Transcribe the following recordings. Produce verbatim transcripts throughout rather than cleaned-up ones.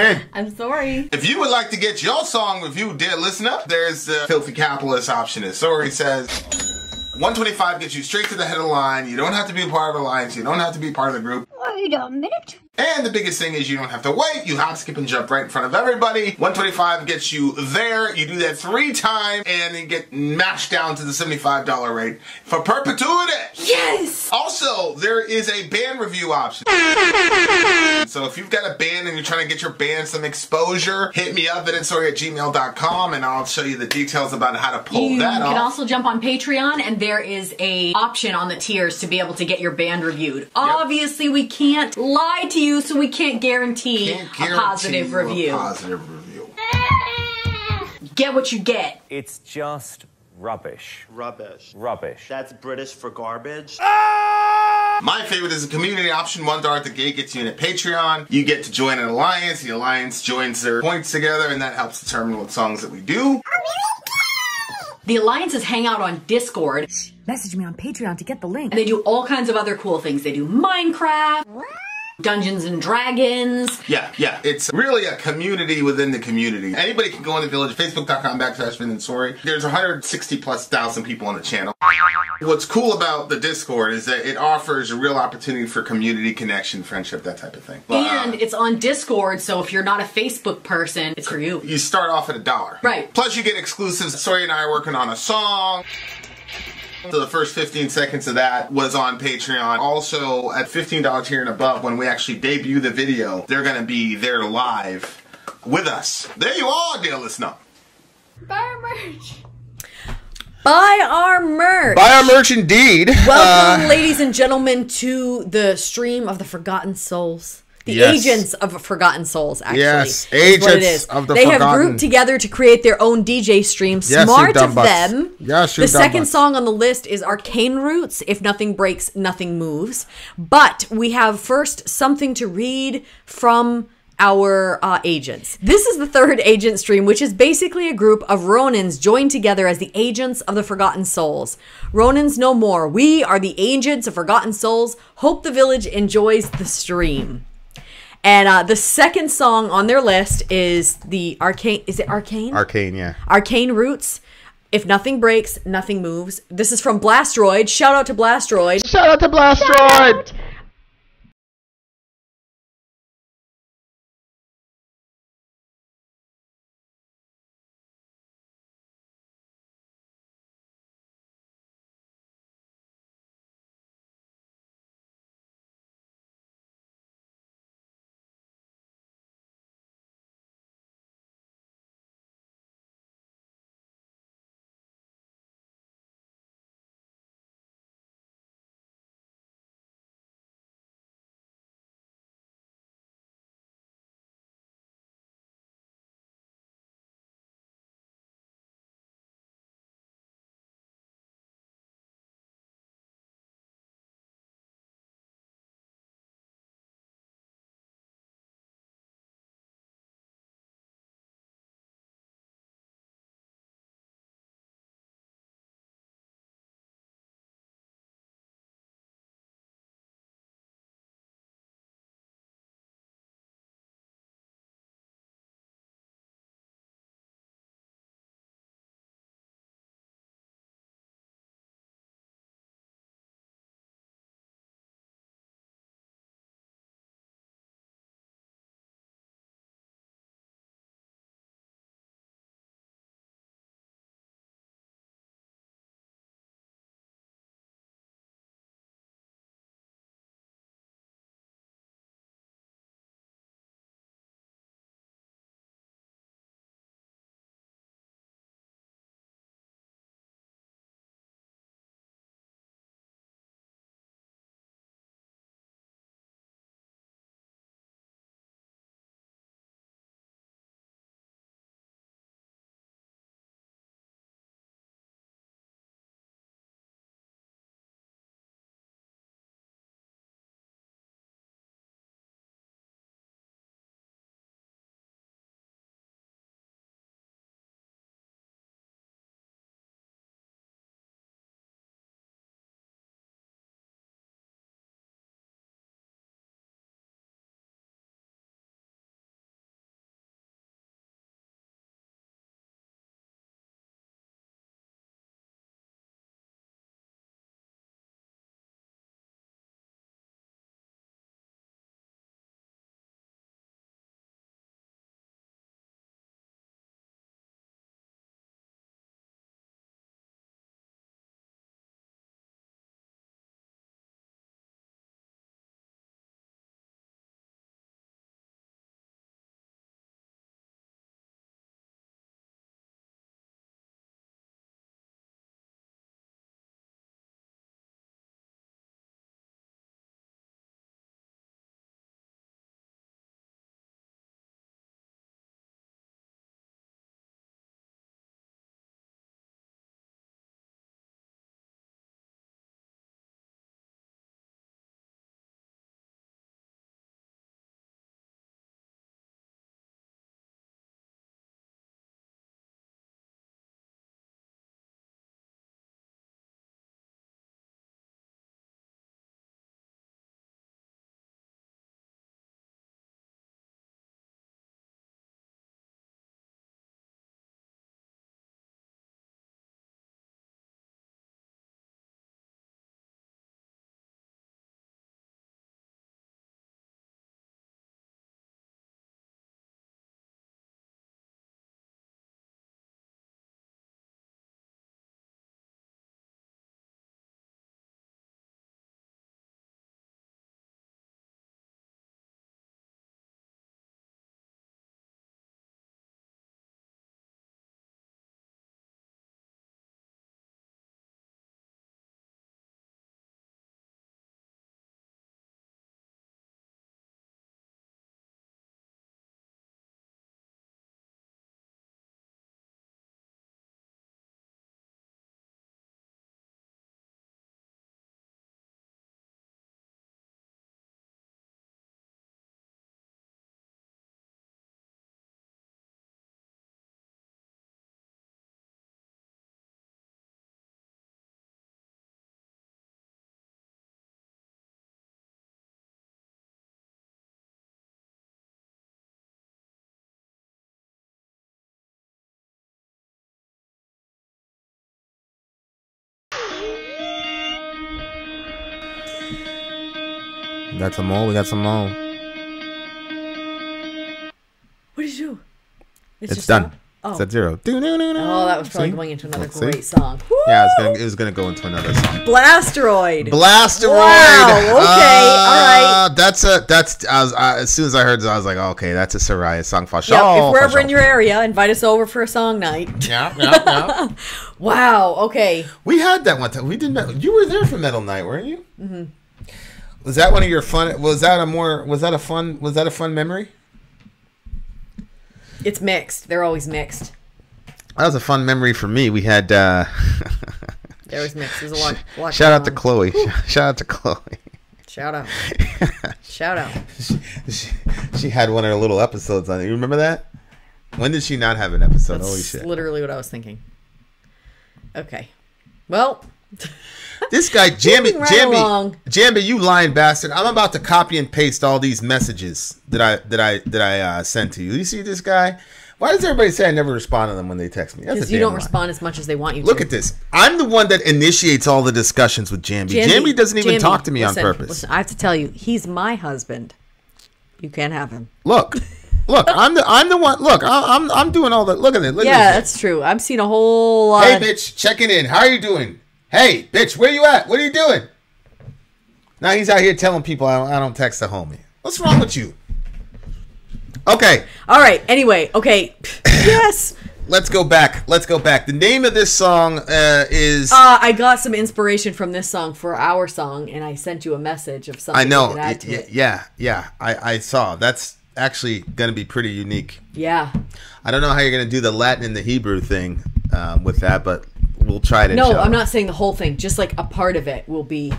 Vin. I'm Sori. If you would like to get your song reviewed, dear listener, there's the filthy capitalist option. As Sori says, one twenty-five gets you straight to the head of the line. You don't have to be part of the alliance. You don't have to be part of the group. Wait a minute. And the biggest thing is you don't have to wait. You hop, skip, and jump right in front of everybody. one twenty-five gets you there. You do that three times and then get mashed down to the seventy-five dollar rate for perpetuity. Yes! Also, there is a band review option. So if you've got a band and you're trying to get your band some exposure, hit me up at Vin and Sori at gmail dot com and I'll show you the details about how to pull you that off. You can also jump on Patreon and there is a option on the tiers to be able to get your band reviewed. Yep. Obviously, we can't lie to you, so we can't guarantee, can't guarantee a positive review. A positive review. Get what you get. It's just rubbish. Rubbish. Rubbish. That's British for garbage. Ah! My favorite is the community option. One dollar at the gate gets you in at Patreon. You get to join an alliance. The alliance joins their points together, and that helps determine what songs that we do. The alliances hang out on Discord. Message me on Patreon to get the link. And they do all kinds of other cool things. They do Minecraft. What? Dungeons and Dragons. Yeah, yeah. It's really a community within the community. Anybody can go in the village, facebook dot com backslash Vin and Sori. There's one hundred sixty plus thousand people on the channel. What's cool about the Discord is that it offers a real opportunity for community connection, friendship, that type of thing. But, and uh, it's on Discord, so if you're not a Facebook person, it's for you. You start off at a dollar. Right. Plus you get exclusives. Sori and I are working on a song. So the first fifteen seconds of that was on Patreon. Also, at fifteen dollar tier and above, when we actually debut the video, they're going to be there live with us. There you are, dear listener. Buy our merch. Buy our merch. Buy our merch, indeed. Welcome, uh, ladies and gentlemen, to the stream of the Forgotten Souls. The yes. Agents of Forgotten Souls, actually. Yes, Agents of the they Forgotten. They have grouped together to create their own D J stream. Yes, smart of them. Yes, the second bus. song on the list is Arcane Roots, If Nothing Breaks, Nothing Moves. But we have first something to read from our uh, agents. This is the third agent stream, which is basically a group of Ronins joined together as the Agents of the Forgotten Souls. Ronins no more. We are the Agents of Forgotten Souls. Hope the village enjoys the stream. And uh, the second song on their list is the Arcane, is it Arcane? Arcane, yeah. Arcane Roots, If Nothing Breaks, Nothing Moves. This is from Blastroid. Shout out to Blastroid. Shout out to Blastroid! Got some more. We got some more. What did you do? It's, it's done. Oh. It's at zero. Do, do, do, do. Oh, that was probably see? Going into another Let's great see. Song. Woo! Yeah, it's gonna, it was going to go into another song. Blastroid. Blastroid. Wow. Okay. Uh, All right. That's a. That's I was, I, as soon as I heard this, I was like, oh, okay, that's a Soraya song for sure. Yep, if we're ever in your area, invite us over for a song night. Yeah. Yeah. Yeah. Wow. Okay. We had that one time. We did. Metal, you were there for Metal Night, weren't you? Mm-hmm. Was that one of your fun? Was that a more? Was that a fun? Was that a fun memory? It's mixed. They're always mixed. That was a fun memory for me. We had. Uh, there was mixed. There's a lot. A lot shout, out to Chloe. Shout out to Chloe. Shout out to Chloe. Shout out. Shout out. She, she, she had one of her little episodes on it. You remember that? When did she not have an episode? That's holy shit. Literally what I was thinking. Okay. Well. This guy, Jambi, right Jambi, Jambi, you lying bastard! I'm about to copy and paste all these messages that I that I that I uh, sent to you. You see this guy? Why does everybody say I never respond to them when they text me? Because you don't lie. Respond as much as they want you. Look to. Look at this! I'm the one that initiates all the discussions with Jambi. Jambi, Jambi doesn't even Jambi, talk to me listen, on purpose. Listen, I have to tell you, he's my husband. You can't have him. Look. Look, I'm the I'm the one. Look, I'm I'm doing all the. Look at it. Look yeah, at that's true. I've seen a whole lot. Hey, bitch, checking in. How are you doing? Hey, bitch, where you at? What are you doing? Now he's out here telling people I don't, I don't text the homie. What's wrong with you? Okay. All right. Anyway, okay. Yes. Let's go back. Let's go back. The name of this song uh, is... Uh, I got some inspiration from this song for our song, and I sent you a message of something. I know. To add to it. Yeah. Yeah. I, I saw. That's actually going to be pretty unique. Yeah. I don't know how you're going to do the Latin and the Hebrew thing uh, with that, but... We'll try to. No, I'm not saying the whole thing. Just like a part of it will be.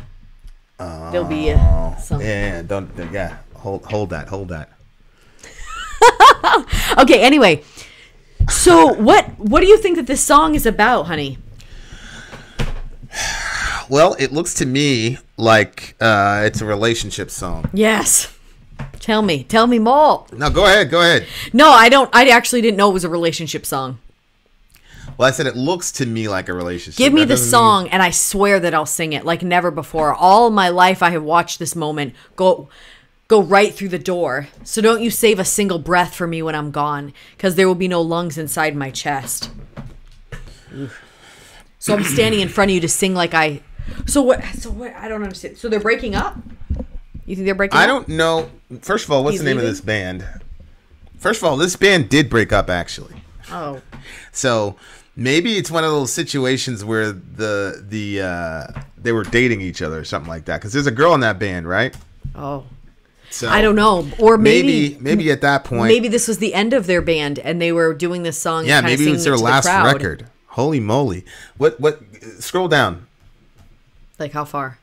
Uh, there'll be a, something. Yeah, yeah, don't. Yeah, hold, hold that, hold that. Okay. Anyway, so what? What do you think that this song is about, honey? Well, it looks to me like uh, it's a relationship song. Yes. Tell me, tell me more. No, go ahead, go ahead. No, I don't. I actually didn't know it was a relationship song. Well, I said it looks to me like a relationship. Give me the song mean... and I swear that I'll sing it like never before. All my life I have watched this moment go go right through the door. So don't you save a single breath for me when I'm gone, because there will be no lungs inside my chest. So I'm standing in front of you to sing like I... So what? So what? I don't understand. So they're breaking up? You think they're breaking up? I don't know. First of all, what's He's the name leaving? Of this band? First of all, this band did break up, actually. Oh. So... Maybe it's one of those situations where the the uh, they were dating each other or something like that. Because there's a girl in that band, right? Oh, so I don't know. Or maybe, maybe maybe at that point, maybe this was the end of their band and they were doing this song. Yeah, and maybe it was their last record. Holy moly! What what? Scroll down. Like how far?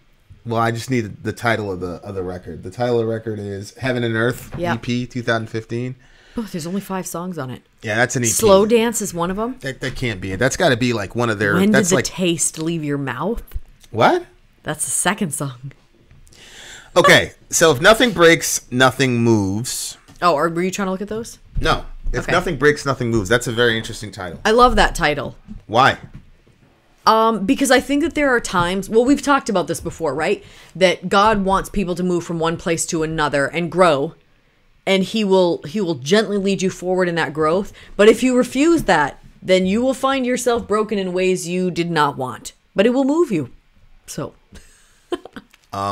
Well, I just need the title of the of the record. The title of the record is Heaven and Earth, yeah. E P twenty fifteen. Oh, there's only five songs on it. Yeah, that's an E P. Slow Dance is one of them. That, that can't be it. That's got to be like one of their... When that's did the like, taste leave your mouth? What? That's the second song. Okay, so if nothing breaks, nothing moves. Oh, or were you trying to look at those? No. If okay. nothing breaks, nothing moves. That's a very interesting title. I love that title. Why? Um, because I think that there are times... Well, we've talked about this before, right? That God wants people to move from one place to another and grow. And he will he will gently lead you forward in that growth. But if you refuse that, then you will find yourself broken in ways you did not want. But it will move you. So. Oh,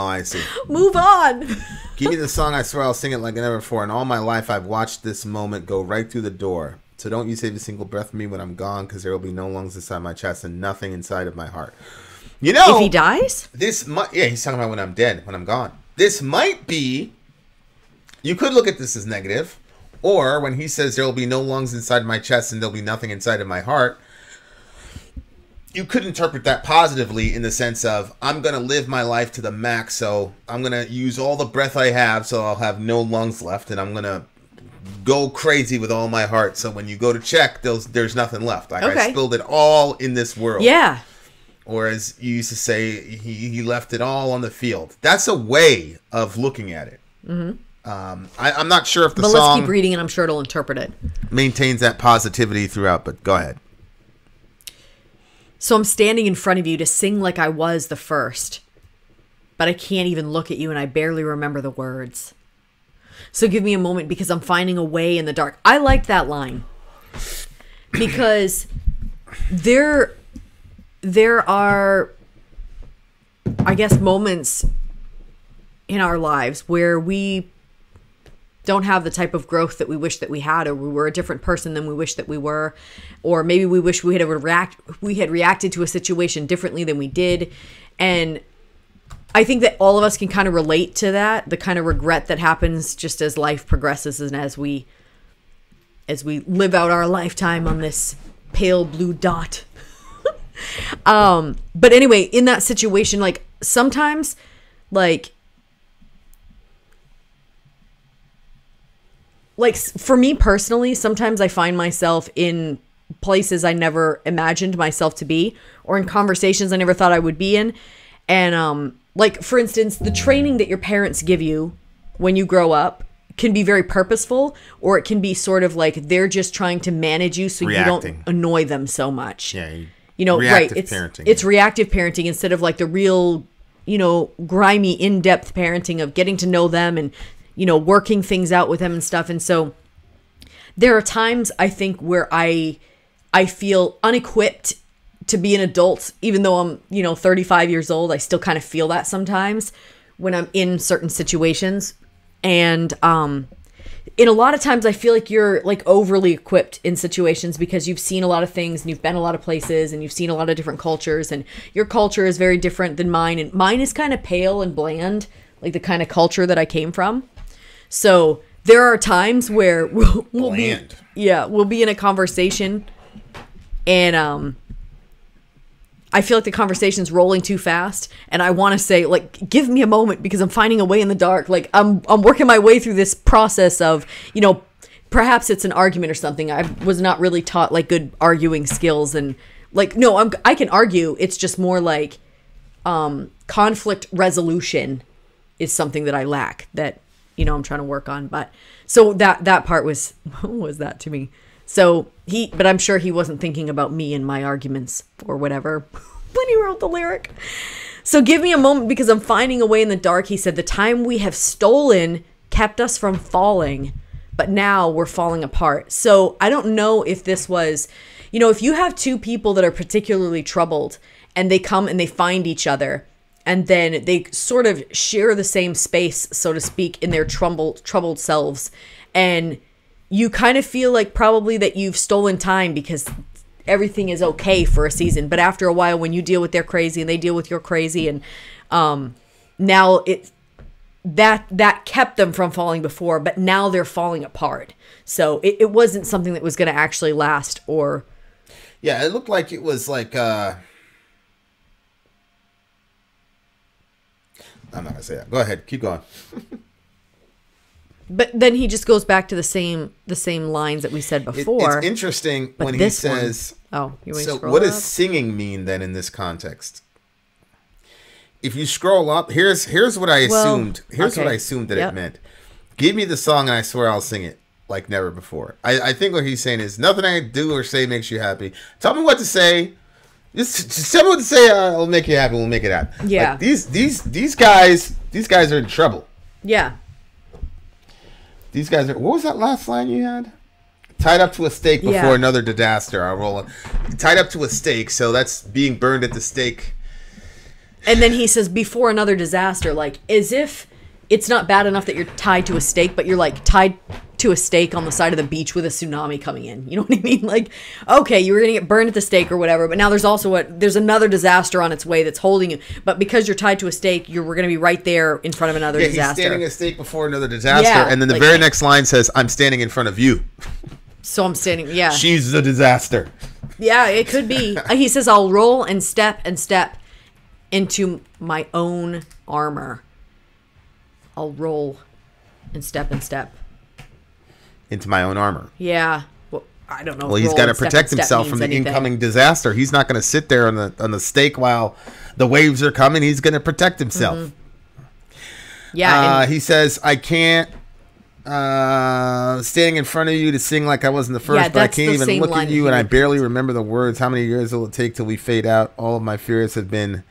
I see. Move on. Give me the song. I swear I'll sing it like never before. In all my life, I've watched this moment go right through the door. So don't you save a single breath for me when I'm gone, because there will be no lungs inside my chest and nothing inside of my heart. You know. If he dies? This might, yeah, he's talking about when I'm dead, when I'm gone. This might be. You could look at this as negative, or when he says there will be no lungs inside my chest and there'll be nothing inside of my heart, you could interpret that positively in the sense of I'm going to live my life to the max, so I'm going to use all the breath I have so I'll have no lungs left, and I'm going to go crazy with all my heart, so when you go to check, there's, there's nothing left. Like okay. I spilled it all in this world. Yeah. Or as you used to say, he, he left it all on the field. That's a way of looking at it. Mm-hmm. Um, I, I'm not sure if the but song... But let's keep reading and I'm sure it'll interpret it. ...maintains that positivity throughout, but go ahead. So I'm standing in front of you to sing like I was the first. but I can't even look at you and I barely remember the words. So give me a moment because I'm finding a way in the dark. I liked that line because there, there are, I guess, moments in our lives where we don't have the type of growth that we wish that we had, or we were a different person than we wish that we were, or maybe we wish we had react we had reacted to a situation differently than we did. And I think that all of us can kind of relate to that, the kind of regret that happens just as life progresses and as we as we live out our lifetime on this pale blue dot. um but anyway, in that situation, like sometimes like Like, for me personally, sometimes I find myself in places I never imagined myself to be, or in conversations I never thought I would be in. And, um, like, for instance, the training that your parents give you when you grow up can be very purposeful, or it can be sort of like they're just trying to manage you so Reacting. you don't annoy them so much. Yeah, you, you know, right. It's, parenting. it's reactive parenting instead of, like, the real, you know, grimy, in-depth parenting of getting to know them and you know, working things out with them and stuff. And so there are times I think where I, I feel unequipped to be an adult, even though I'm, you know, thirty-five years old. I still kind of feel that sometimes when I'm in certain situations. And, um, in a lot of times I feel like you're like overly equipped in situations because you've seen a lot of things and you've been a lot of places and you've seen a lot of different cultures, and your culture is very different than mine. And mine is kind of pale and bland, like the kind of culture that I came from. So there are times where we'll, we'll be, yeah, we'll be in a conversation, and um, I feel like the conversation's rolling too fast, and I want to say, like, give me a moment because I'm finding a way in the dark. Like, I'm I'm working my way through this process of, you know, perhaps it's an argument or something. I was not really taught like good arguing skills, and like, no, I'm I can argue. It's just more like um, conflict resolution is something that I lack. That. You know, I'm trying to work on, but so that, that part was, was that to me. So he, but I'm sure he wasn't thinking about me and my arguments or whatever when he wrote the lyric. So give me a moment because I'm finding a way in the dark. He said, the time we have stolen kept us from falling, but now we're falling apart. So I don't know if this was, you know, if you have two people that are particularly troubled and they come and they find each other, and then they sort of share the same space, so to speak, in their troubled, troubled selves. And you kind of feel like probably that you've stolen time because everything is okay for a season. But after a while, when you deal with their crazy and they deal with your crazy, and um, now it that that kept them from falling before, but now they're falling apart. So it, it wasn't something that was going to actually last or... Yeah, it looked like it was like... Uh... I'm not going to say that. Go ahead. Keep going. But then he just goes back to the same the same lines that we said before. It, it's interesting when he says, one. oh, so what up? does singing mean then in this context? If you scroll up, here's here's what I well, assumed. Here's okay. what I assumed that yep. it meant. Give me the song and I swear I'll sing it like never before. I, I think what he's saying is nothing I do or say makes you happy. Tell me what to say. Just, just someone say, uh, "I'll make you happy." We'll make it happen. Yeah. Like these, these, these guys, these guys are in trouble. Yeah. These guys are. What was that last line you had? Tied up to a stake before yeah. another disaster. I roll on. Tied up to a stake, so that's being burned at the stake. And then he says, "Before another disaster," like as if it's not bad enough that you're tied to a stake, but you're like tied to a stake on the side of the beach with a tsunami coming in. You know what I mean? Like, okay, you were going to get burned at the stake or whatever, but now there's also a, there's another disaster on its way that's holding you. But because you're tied to a stake, you're we're going to be right there in front of another yeah, disaster. He's standing a stake before another disaster, yeah, and then the like, very next line says, "I'm standing in front of you." So I'm standing. Yeah, she's the disaster. Yeah, it could be. He says, "I'll roll and step and step into my own armor." I'll roll and step and step. Into my own armor. Yeah. Well, I don't know. Well, he's got to protect himself from the anything. incoming disaster. He's not going to sit there on the on the stake while the waves are coming. He's going to protect himself. Mm-hmm. Yeah. Uh, he says, "I can't uh, standing in front of you to sing like I was in the first, yeah, but I can't even look at you, and I barely remember the words. How many years will it take till we fade out? All of my fears have been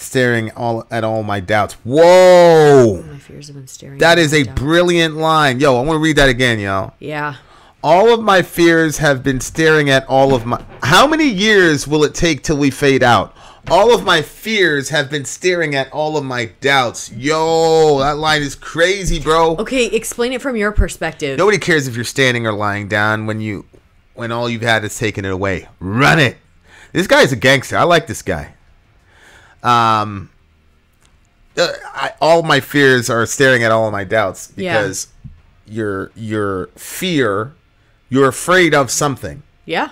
staring all at all my doubts. Whoa! My fears have been staring. That is a brilliant line. Yo, I want to read that again, y'all. Yeah. All of my fears have been staring at all of my... How many years will it take till we fade out? All of my fears have been staring at all of my doubts. Yo, that line is crazy, bro. Okay, explain it from your perspective. Nobody cares if you're standing or lying down when you... when all you've had is taken it away. Run it. This guy's a gangster. I like this guy. Um, I, all my fears are staring at all of my doubts because yeah. your your fear, you're afraid of something. Yeah.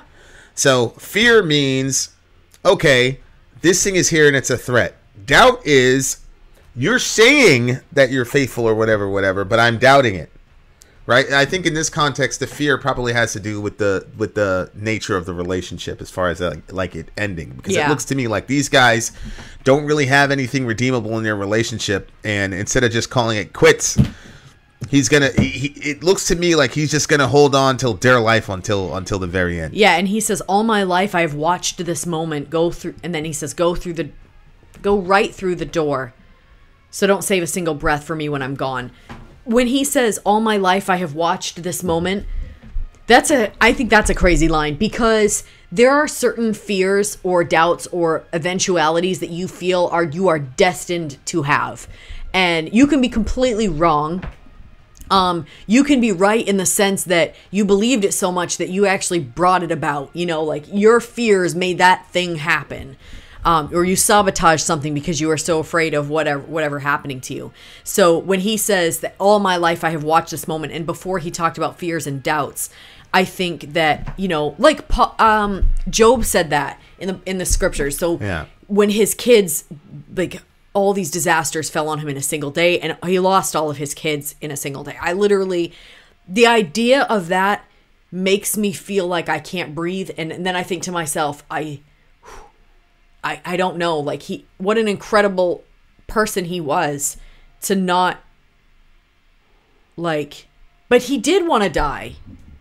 So fear means, okay, this thing is here and it's a threat. Doubt is you're saying that you're faithful or whatever, whatever, but I'm doubting it. Right, I think in this context, the fear probably has to do with the with the nature of the relationship, as far as like, like it ending. Because yeah. it looks to me like these guys don't really have anything redeemable in their relationship, and instead of just calling it quits, he's gonna. He, he, it looks to me like he's just gonna hold on till their life until until the very end. Yeah, and he says, "All my life, I've watched this moment go through," and then he says, "Go through the, go right through the door, so don't save a single breath for me when I'm gone." When he says, all my life I have watched this moment, that's a, I think that's a crazy line, because there are certain fears or doubts or eventualities that you feel are, you are destined to have. And you can be completely wrong. Um, you can be right in the sense that you believed it so much that you actually brought it about, you know, like your fears made that thing happen. Um, or you sabotage something because you are so afraid of whatever whatever happening to you. So when he says that all my life I have watched this moment, and before he talked about fears and doubts, I think that, you know, like um, Job said that in the in the scriptures. So yeah. when his kids, like all these disasters fell on him in a single day, and he lost all of his kids in a single day. I literally, the idea of that makes me feel like I can't breathe, and, and then I think to myself, I. I, I don't know, like he, what an incredible person he was to not like, but he did want to die,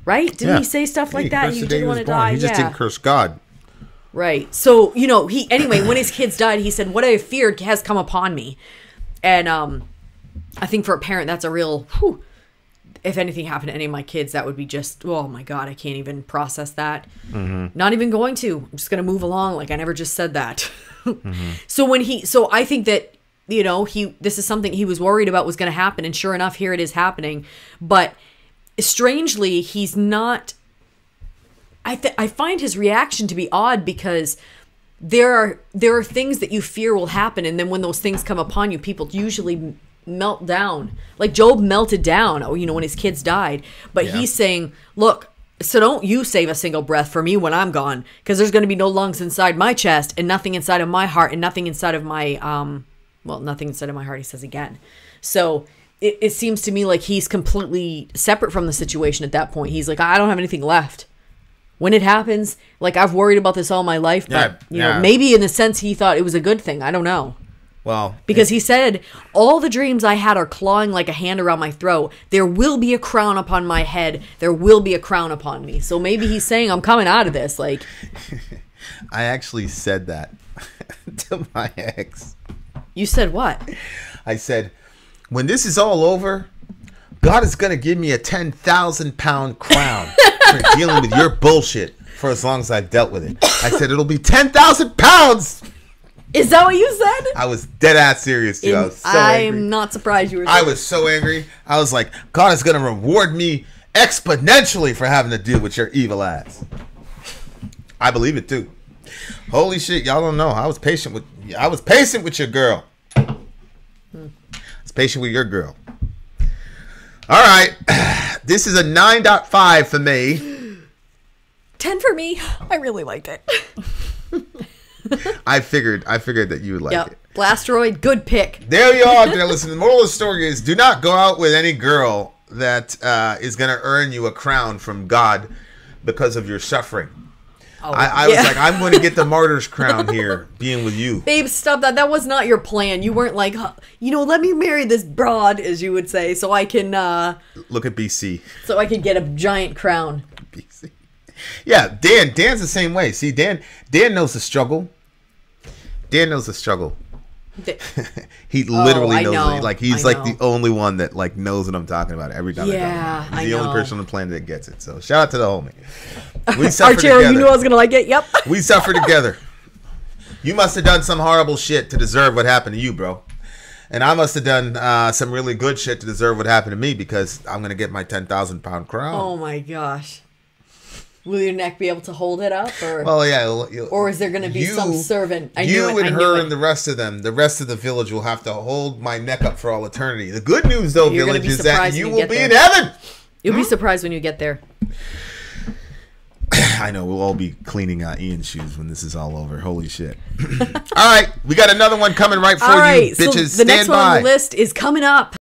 right? Didn't yeah. he say stuff like yeah, that? He did want to die. He just yeah. didn't curse God. Right. So, you know, he, anyway, when his kids died, he said, what I feared has come upon me. And um, I think for a parent, that's a real, whew, if anything happened to any of my kids, that would be just, oh my God, I can't even process that. Mm-hmm. Not even going to, I'm just going to move along. Like I never just said that. mm-hmm. So when he, so I think that, you know, he, this is something he was worried about was going to happen. And sure enough, here it is happening. But strangely, he's not, I th I find his reaction to be odd, because there are, there are things that you fear will happen. And then when those things come upon you, people usually melt down, like Job melted down, oh, you know, when his kids died. But yeah. he's saying, look, so don't you save a single breath for me when I'm gone, because there's going to be no lungs inside my chest and nothing inside of my heart and nothing inside of my um well nothing inside of my heart, he says again. So it, it seems to me like he's completely separate from the situation at that point. He's like, I don't have anything left when it happens. Like, I've worried about this all my life. But yeah, you yeah. know, maybe in a sense he thought it was a good thing, I don't know. Well, because he said, all the dreams I had are clawing like a hand around my throat. There will be a crown upon my head. There will be a crown upon me. So maybe he's saying, I'm coming out of this. Like, I actually said that to my ex. You said what? I said, when this is all over, God is going to give me a ten thousand pound crown for dealing with your bullshit for as long as I've dealt with it. I said, it'll be ten thousand pounds. Is that what you said? I was dead ass serious, dude. I was so angry. I'm not surprised you were. I was so angry. I was like, God is going to reward me exponentially for having to deal with your evil ass. I believe it too. Holy shit, y'all don't know. I was patient with. I was patient with your girl. Hmm. I was patient with your girl. All right, this is a nine point five for me. ten for me. I really liked it. I figured I figured that you would like yep. it. Blastroid, good pick. There you are. Now listen, the moral of the story is, do not go out with any girl that uh, is going to earn you a crown from God because of your suffering. Oh, I, I yeah. was like, I'm going to get the martyr's crown here being with you. Babe, stop that. That was not your plan. You weren't like, you know, let me marry this broad, as you would say, so I can... Uh, Look at B C. So I can get a giant crown. B C. Yeah, Dan. Dan's the same way. See, Dan, Dan knows the struggle. Dan knows the struggle. The, he literally oh, knows. Know. Like he's like the only one that like knows what I'm talking about every time. Yeah, I, he's the I only know. person on the planet that gets it. So shout out to the homie. We suffer together. Archero, you knew I was gonna like it. Yep. We suffer together. You must have done some horrible shit to deserve what happened to you, bro. And I must have done uh, some really good shit to deserve what happened to me, because I'm gonna get my ten thousand pound crown. Oh my gosh. Will your neck be able to hold it up? Or, well, yeah. Or is there going to be you, some servant? I you knew it, and I her knew it. and the rest of them, the rest of the village will have to hold my neck up for all eternity. The good news, though, You're village, is that you, you will be there. in heaven. You'll hmm? be surprised when you get there. I know. We'll all be cleaning uh, Ian's shoes when this is all over. Holy shit. All right. We got another one coming right for all you, right, bitches. So the Stand next one by. on the list is coming up.